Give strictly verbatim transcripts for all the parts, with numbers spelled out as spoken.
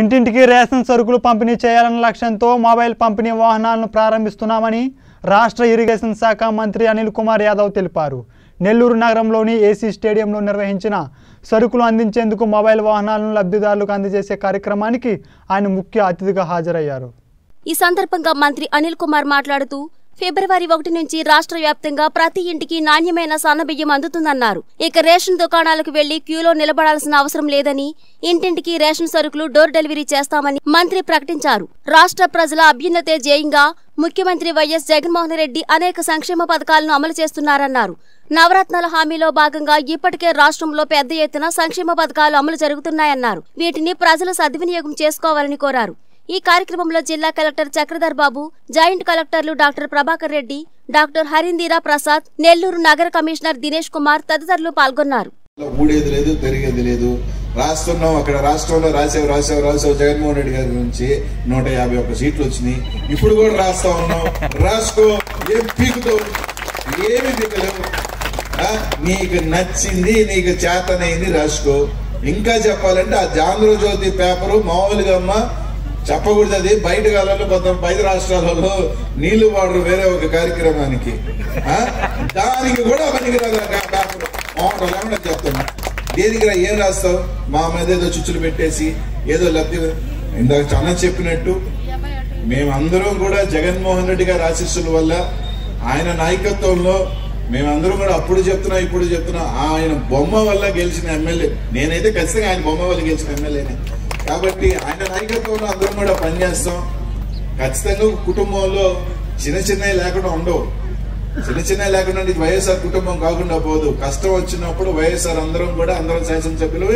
ఇంటింటికి రేషన్ సరుకులు పంపిణీ చేయాలన్న లక్ష్యంతో మొబైల్ పంపిణీ వాహనాలను ప్రారంభిస్తున్నామని రాష్ట్ర ఇరిగేషన్ శాఖ మంత్రి అనిల్ కుమార్ యాదవ్ తెలిపారు. నెల్లూరు నగరంలోని ఏసీ స్టేడియంలో నిర్వహించిన సరుకులు అందించేందుకు మొబైల్ వాహనాలను లబ్ధిదారులకు అందజేసే కార్యక్రమానికి ఆయన ముఖ్య అతిథిగా హాజరయ్యారు. ఈ సందర్భంగా మంత్రి అనిల్ కుమార్ మాట్లాడుతూ ఫిబ్రవరి ఒకటి నుంచి రాష్ట్ర వ్యాప్తంగా ప్రతి ఇంటికి నాణ్యమైన సన్నబియ్యం అందుతుందన్నారు. ఇక రేషన్ దుకాణాలకు వెళ్లి క్యూలో నిలబడాల్సిన అవసరం లేదని ఇంటింటికి రేషన్ సరుకులు డోర్ డెలివరీ చేస్తామని మంత్రి ప్రకటించారు. రాష్ట్ర ప్రజల అభ్యున్నతే జయంగా ముఖ్యమంత్రి వైఎస్ జగన్మోహన్ రెడ్డి అనేక సంక్షేమ పథకాలను అమలు చేస్తున్నారన్నారు. నవరత్నాల హామీలో భాగంగా ఇప్పటికే రాష్ట్రంలో పెద్ద ఎత్తున సంక్షేమ పథకాలు అమలు జరుగుతున్నాయన్నారు. వీటిని ప్రజలు సద్వినియోగం చేసుకోవాలని కోరారు. ఈ కార్యక్రమంలో జిల్లా కలెక్టర్ చక్రధర్ బాబు, జాయింట్ కలెక్టర్లు డాక్టర్ ప్రభాకర్ రెడ్డి, డాక్టర్ హరిందిరా ప్రసాద్, నెల్లూరు నగర కమిషనర్ దినేష్ కుమార్ తదితరులు పాల్గొన్నారు. ఊడేది లేదు, పెరిగేది లేదు, రాస్తున్నాం. అక్కడ రాష్ట్రంలో రాసావు రాసావు రాసావు జగన్మోహన్ రెడ్డి గారి నుంచి నూట యాభై ఒక్క సీట్లు వచ్చినాయి. ఇప్పుడు కూడా రాస్తా ఉన్నాం. రాసుకో, ఏం పీకుతో ఏమి పీకలేవు. నీకు నచ్చింది, నీకు చేతనైంది రాసుకో. ఇంకా చెప్పాలంటే ఆ జాంధ్రజ్యోతి పేపరు మామూలుగా అమ్మ చెప్పకూడదు. అది బయట కాలంలో కొంత బయట రాష్ట్రాలలో నీళ్లు వాడరు వేరే ఒక కార్యక్రమానికి. దానికి కూడా పనికి రాదు పేపర్ మామూలు చెప్తున్నా. దేనికి రా, ఏం రాస్తావు? మా మీద ఏదో చుచ్చులు పెట్టేసి ఏదో లబ్ధి. ఇందాక చాలా చెప్పినట్టు మేమందరం కూడా జగన్మోహన్ రెడ్డి గారి ఆశీస్సుల వల్ల, ఆయన నాయకత్వంలో మేమందరం కూడా అప్పుడు చెప్తున్నా ఇప్పుడు చెప్తున్నా ఆయన బొమ్మ వల్ల గెలిచిన ఎమ్మెల్యే. నేనైతే ఖచ్చితంగా ఆయన బొమ్మ వల్ల గెలిచిన ఎమ్మెల్యేనే కాబట్టి ఆయన నాయకత్వంలో అందరం కూడా పనిచేస్తాం. ఖచ్చితంగా కుటుంబంలో చిన్న చిన్నవి లేకుండా ఉండవు. చిన్న చిన్నవి లేకుండా ఇది వైఎస్ఆర్ కుటుంబం కాకుండా పోదు. కష్టం వచ్చినప్పుడు వైఎస్ఆర్ అందరం కూడా అందరం శాసనసభ్యులు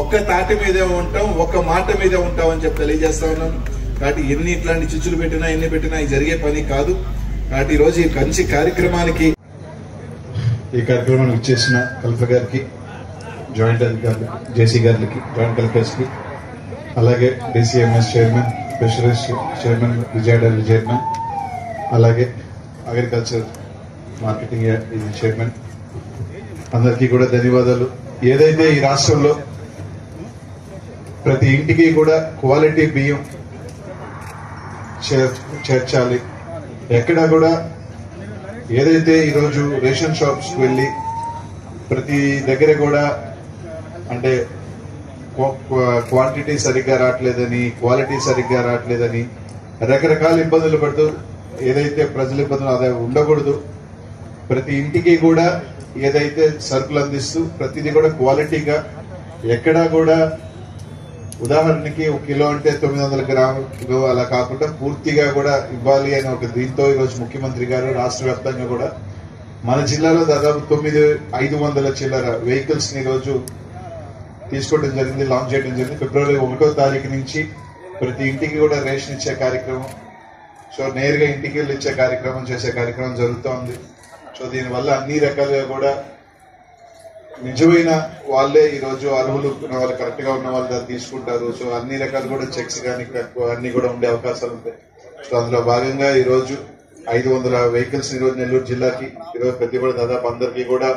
ఒక్క తాటి మీదే ఉంటాం, ఒక్క మాట మీదే ఉంటాం అని చెప్పి తెలియజేస్తా ఉన్నాను. కాబట్టి ఎన్ని ఇట్లాంటి చిచ్చులు పెట్టినా ఎన్ని పెట్టినా ఇది జరిగే పని కాదు. కాబట్టి ఈరోజు ఈ మంచి కార్యక్రమానికి ఈ కార్యక్రమాన్ని ఇచ్చేసిన కలెక్టర్ గారికి, జాయింట్ అధికారులు, జేసీ గారికి, జాయింట్ కలెక్టర్స్కి, అలాగే DCMS chairman, fisheries chairman Vijay డెల్గమన్ చైర్మన్, అలాగే అగ్రికల్చర్ మార్కెటింగ్ చైర్మన్, అందరికీ కూడా ధన్యవాదాలు. ఏదైతే ఈ రాష్ట్రంలో ప్రతి ఇంటికి కూడా క్వాలిటీ బియ్యం చేర్చాలి. ఎక్కడా కూడా ఏదైతే ఈరోజు రేషన్ షాప్స్కి వెళ్ళి ప్రతి దగ్గర కూడా అంటే క్వాంటిటీ సరిగ్గా రావట్లేదని, క్వాలిటీ సరిగ్గా రావట్లేదని రకరకాల ఇబ్బందులు పడుతూ ఏదైతే ప్రజల ఇబ్బందులు అదే ఉండకూడదు. ప్రతి ఇంటికి కూడా ఏదైతే సరుకులు అందిస్తూ ప్రతిదీ కూడా క్వాలిటీగా, ఎక్కడా కూడా ఉదాహరణకి ఒక కిలో అంటే తొమ్మిది వందల గ్రాములు అలా కాకుండా పూర్తిగా కూడా ఇవ్వాలి అని ఒక దీంతో ఈరోజు ముఖ్యమంత్రి గారు రాష్ట్ర వ్యాప్తంగా కూడా మన జిల్లాలో దాదాపు తొమ్మిది ఐదు వందల చిల్లర వెహికల్స్ ని ఈరోజు తీసుకోవడం జరిగింది, లాంచ్ చేయడం జరిగింది. ఫిబ్రవరి ఒకటో తారీఖు నుంచి ప్రతి ఇంటికి కూడా రేషన్ ఇచ్చే కార్యక్రమం, సో నేరుగా ఇంటికి వెళ్ళి ఇచ్చే కార్యక్రమం చేసే కార్యక్రమం జరుగుతూ ఉంది. సో దీనివల్ల అన్ని రకాలుగా కూడా నిజమైన వాళ్ళే ఈరోజు అర్హులు ఉన్న వాళ్ళు, కరెక్ట్ గా ఉన్న వాళ్ళు దాన్ని తీసుకుంటారు. సో అన్ని రకాలు కూడా చెక్స్ కానీ అన్ని కూడా ఉండే అవకాశాలు ఉంటాయి. సో అందులో భాగంగా ఈరోజు ఐదు వందల వెహికల్స్ ఈరోజు నెల్లూరు జిల్లాకి ఈరోజు ప్రతి కూడా దాదాపు అందరికీ కూడా